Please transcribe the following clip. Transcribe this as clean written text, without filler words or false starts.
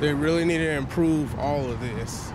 They really need to improve all of this.